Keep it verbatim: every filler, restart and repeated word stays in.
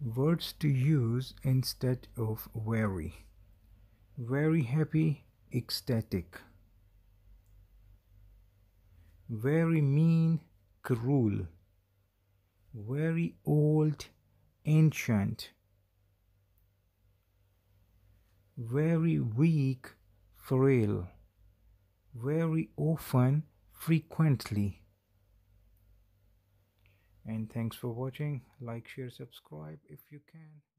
Words to use instead of very. Very happy, ecstatic. Very mean, cruel. Very old, ancient. Very weak, frail. Very often, frequently. And thanks for watching. Like, share, subscribe if you can.